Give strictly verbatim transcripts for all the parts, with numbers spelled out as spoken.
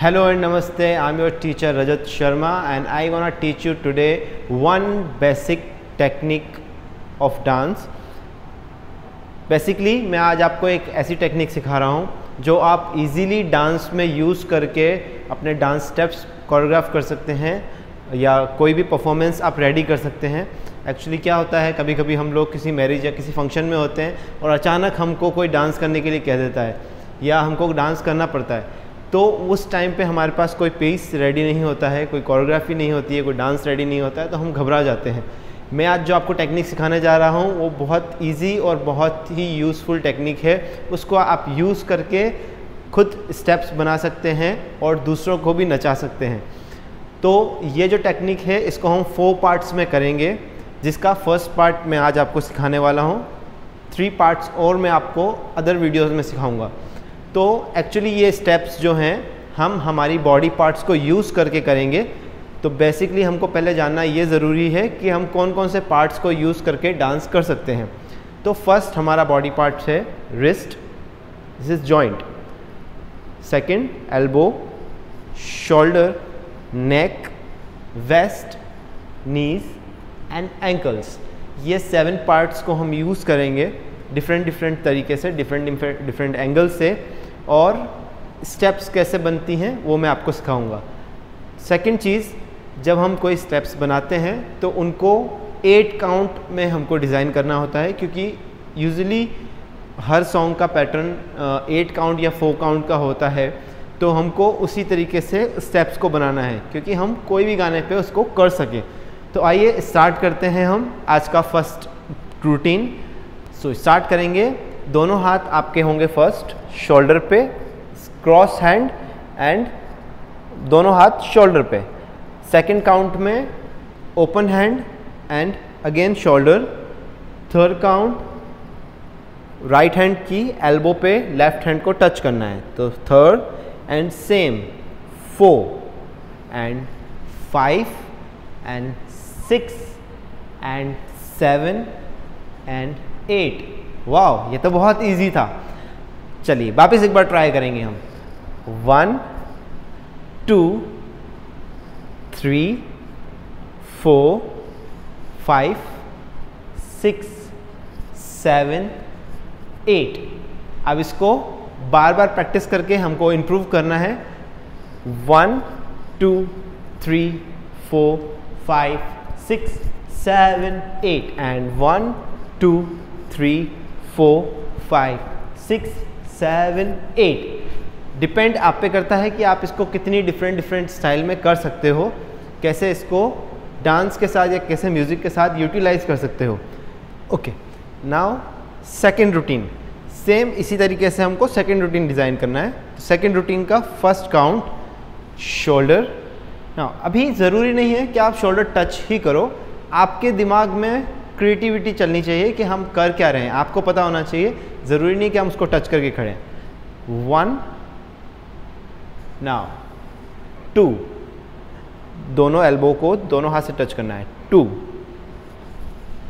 Hello and Namaste, I am your teacher Rajat Sharma and I am going to teach you today one basic technique of dance. Basically मैं आज आपको एक ऐसी technique सिखा रहा हूँ जो आप easily dance में use करके अपने dance steps choreograph कर सकते हैं या कोई भी performance आप ready कर सकते हैं. Actually क्या होता है, कभी कभी हम लोग किसी marriage या किसी function में होते हैं और अचानक हमको कोई dance करने के लिए कह देता है या हमको dance करना पड़ता है, तो उस टाइम पे हमारे पास कोई पेस रेडी नहीं होता है, कोई कोरियोग्राफी नहीं होती है, कोई डांस रेडी नहीं होता है, तो हम घबरा जाते हैं. मैं आज जो आपको टेक्निक सिखाने जा रहा हूँ वो बहुत इजी और बहुत ही यूज़फुल टेक्निक है. उसको आप यूज़ करके खुद स्टेप्स बना सकते हैं और दूसरों को भी नचा सकते हैं. तो ये जो टेक्निक है इसको हम फोर पार्ट्स में करेंगे, जिसका फर्स्ट पार्ट मैं आज आपको सिखाने वाला हूँ. थ्री पार्ट्स और मैं आपको अदर वीडियोज़ में सिखाऊँगा. तो एक्चुअली ये स्टेप्स जो हैं हम हमारी बॉडी पार्ट्स को यूज़ करके करेंगे. तो बेसिकली हमको पहले जानना ये ज़रूरी है कि हम कौन कौन से पार्ट्स को यूज़ करके डांस कर सकते हैं. तो फर्स्ट हमारा बॉडी पार्ट्स है wrist, this is joint. Second elbow, shoulder, neck, waist, knees and ankles. ये सेवन पार्ट्स को हम यूज़ करेंगे डिफरेंट डिफरेंट तरीके से, डिफरेंट डिफरेंट एंगल से, और स्टेप्स कैसे बनती हैं वो मैं आपको सिखाऊंगा. सेकंड चीज़, जब हम कोई स्टेप्स बनाते हैं तो उनको एट काउंट में हमको डिज़ाइन करना होता है, क्योंकि यूजुअली हर सॉन्ग का पैटर्न एट काउंट या फोर काउंट का होता है. तो हमको उसी तरीके से स्टेप्स को बनाना है क्योंकि हम कोई भी गाने पे उसको कर सकें. तो आइए स्टार्ट करते हैं हम आज का first routine. So so, start करेंगे. दोनों हाथ आपके होंगे फर्स्ट शोल्डर पे, क्रॉस हैंड एंड दोनों हाथ शोल्डर पे. सेकंड काउंट में open hand and again shoulder. Third count right hand की एल्बो पे लेफ्ट हैंड को टच करना है, तो third and same. Four and five and six and seven and eight. Wow, ये तो बहुत इजी था. चलिए वापस एक बार ट्राई करेंगे हम. One two three four five six seven eight. अब इसको बार बार प्रैक्टिस करके हमको इम्प्रूव करना है. One two three four five six seven eight and one two three four five six seven eight. Depend आप पे करता है कि आप इसको कितनी डिफरेंट डिफरेंट स्टाइल में कर सकते हो, कैसे इसको डांस के साथ या कैसे म्यूज़िक के साथ यूटिलाइज कर सकते हो. Okay, now second routine. Same इसी तरीके से हमको सेकंड रूटीन डिज़ाइन करना है. तो सेकंड रूटीन का फर्स्ट काउंट शोल्डर. नाउ अभी ज़रूरी नहीं है कि आप शोल्डर टच ही करो, आपके दिमाग में क्रिएटिविटी चलनी चाहिए कि हम कर क्या रहे हैं. आपको पता होना चाहिए, ज़रूरी नहीं कि हम उसको टच करके खड़े हैं. वन, नाउ टू, दोनों एल्बो को दोनों हाथ से टच करना है. Two,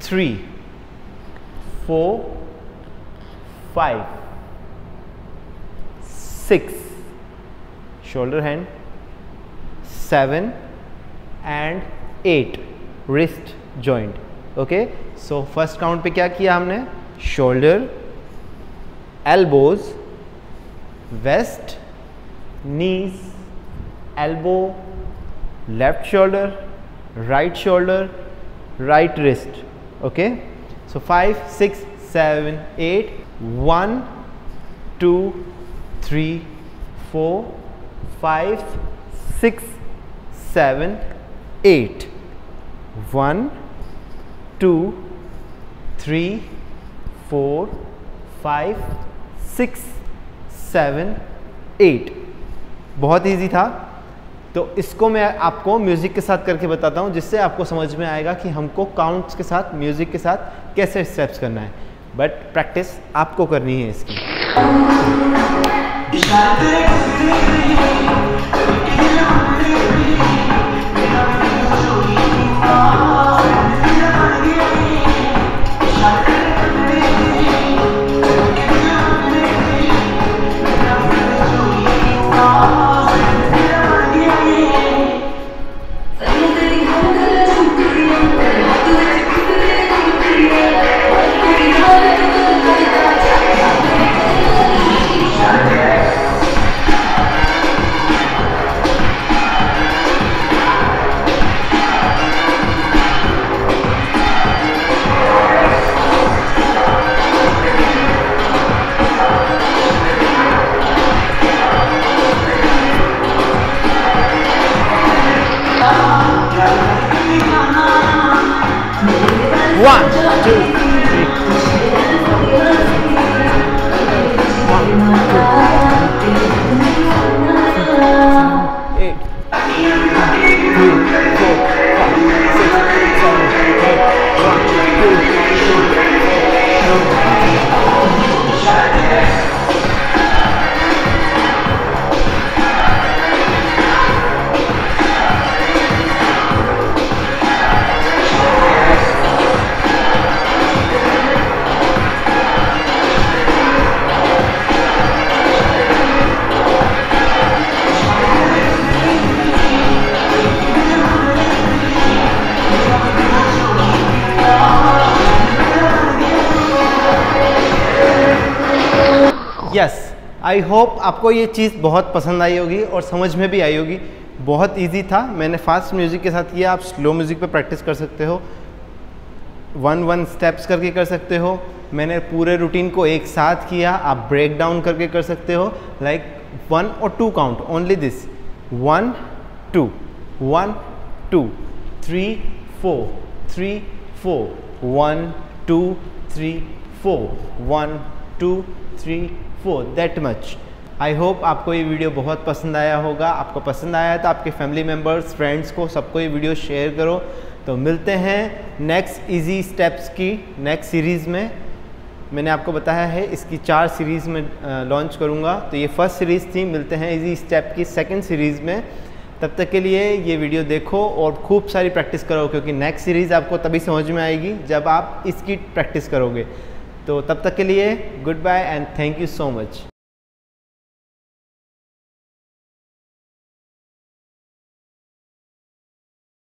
three, four, five, six, shoulder hand, seven and eight, wrist joint. Okay, so first count पे क्या किया हमने? Shoulder, elbows, waist, knees, elbow, left shoulder, right shoulder, right wrist. Okay, so five six seven eight. One two three four five six seven eight. One two three four five six seven eight. बहुत easy था. तो इसको मैं आपको music के साथ करके बताता हूँ, जिससे आपको समझ में आएगा कि हमको काउंट्स के साथ म्यूज़िक के साथ कैसे स्टेप्स करना है. बट प्रैक्टिस आपको करनी है इसकी. One, two, three. One, two, three. Eight. Two, four, five, six, seven, eight. One, two, yes I hope आपको ये चीज़ बहुत पसंद आई होगी और समझ में भी आई होगी। बहुत इजी था, मैंने फास्ट म्यूज़िक के साथ किया। आप स्लो म्यूज़िक पे प्रैक्टिस कर सकते हो, वन वन स्टेप्स करके कर सकते हो। मैंने पूरे रूटीन को एक साथ किया, आप ब्रेक डाउन करके कर सकते हो। लाइक वन और two count, only this, one two, one two, three four, three four, one two three four, one two three four, that much. I hope आपको ये वीडियो बहुत पसंद आया होगा। आपको पसंद आया तो आपके फैमिली मेम्बर्स, फ्रेंड्स को, सबको ये वीडियो शेयर करो। तो मिलते हैं नेक्स्ट इजी स्टेप्स की नेक्स्ट सीरीज़ में। मैंने आपको बताया है इसकी चार सीरीज़ में लॉन्च करूँगा। तो ये फर्स्ट सीरीज़ थी, मिलते हैं इजी स्टेप की सेकेंड सीरीज़ में। तब तक के लिए ये वीडियो देखो और खूब सारी प्रैक्टिस करो, क्योंकि नेक्स्ट सीरीज़ आपको तभी समझ में आएगी जब आप इसकी प्रैक्टिस करोगे। तो तब तक के लिए good bye and thank you so much.